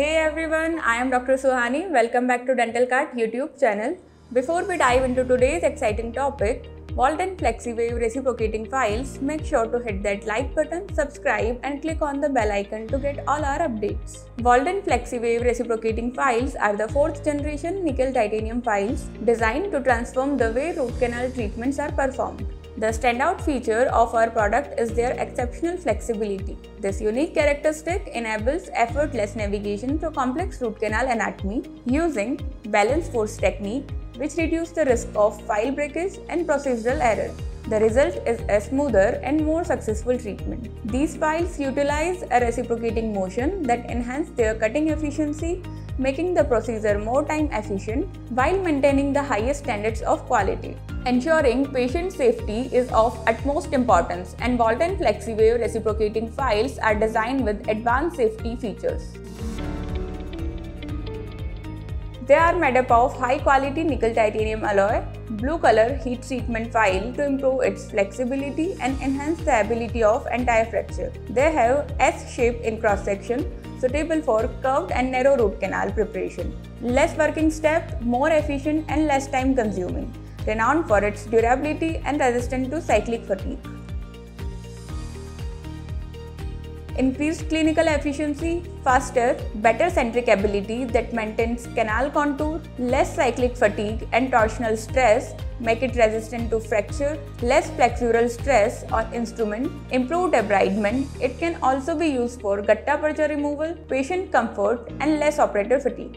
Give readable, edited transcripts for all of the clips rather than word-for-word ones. Hey everyone, I am Dr. Suhani. Welcome back to Dentalkart YouTube channel. Before we dive into today's exciting topic, Waldent FlexiWave reciprocating files, make sure to hit that like button, subscribe and click on the bell icon to get all our updates. Waldent FlexiWave reciprocating files are the 4th generation nickel titanium files designed to transform the way root canal treatments are performed. The standout feature of our product is their exceptional flexibility. This unique characteristic enables effortless navigation through complex root canal anatomy using balance force technique, which reduces the risk of file breakage and procedural error. The result is a smoother and more successful treatment. These files utilize a reciprocating motion that enhances their cutting efficiency, making the procedure more time efficient while maintaining the highest standards of quality. Ensuring patient safety is of utmost importance, and Waldent FlexiWave reciprocating files are designed with advanced safety features. They are made up of high-quality nickel titanium alloy, blue color heat treatment file to improve its flexibility and enhance the ability of anti-fracture. They have S-shape in cross-section, suitable for curved and narrow root canal preparation. Less working step, more efficient and less time consuming. Renowned for its durability and resistant to cyclic fatigue. Increased clinical efficiency, faster, better centric ability that maintains canal contour, less cyclic fatigue and torsional stress, make it resistant to fracture, less flexural stress on instrument, improved debridement. It can also be used for gutta percha removal, patient comfort and less operator fatigue.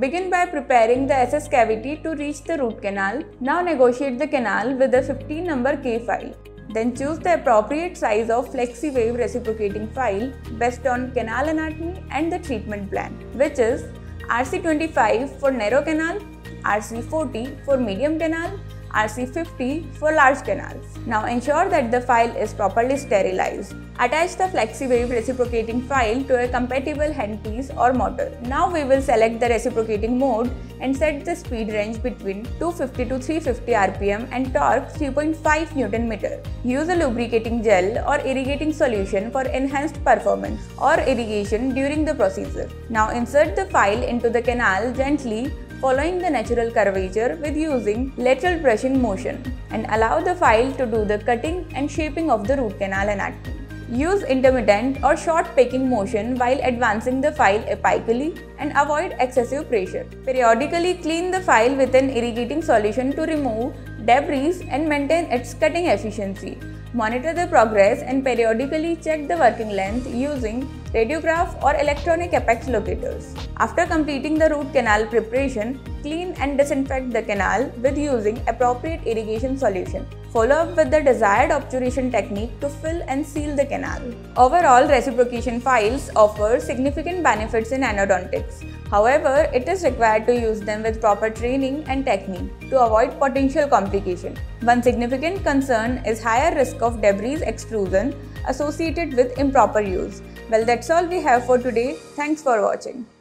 Begin by preparing the SS cavity to reach the root canal. Now negotiate the canal with a 15 number K file. Then choose the appropriate size of FlexiWave reciprocating file based on canal anatomy and the treatment plan, which is RC25 for narrow canal, RC40 for medium canal, RC50 for large canals. Now ensure that the file is properly sterilized. Attach the FlexiWave reciprocating file to a compatible handpiece or motor. Now we will select the reciprocating mode and set the speed range between 250 to 350 RPM and torque 3.5 Nm. Use a lubricating gel or irrigating solution for enhanced performance or irrigation during the procedure. Now insert the file into the canal gently, following the natural curvature with using lateral brushing motion, and allow the file to do the cutting and shaping of the root canal anatomy. Use intermittent or short pecking motion while advancing the file apically and avoid excessive pressure. Periodically clean the file with an irrigating solution to remove debris and maintain its cutting efficiency. Monitor the progress and periodically check the working length using radiograph or electronic apex locators. After completing the root canal preparation, clean and disinfect the canal with using appropriate irrigation solution. Follow up with the desired obturation technique to fill and seal the canal. Overall, reciprocation files offer significant benefits in endodontics. However, it is required to use them with proper training and technique to avoid potential complication. One significant concern is higher risk of debris extrusion associated with improper use. Well, that's all we have for today. Thanks for watching.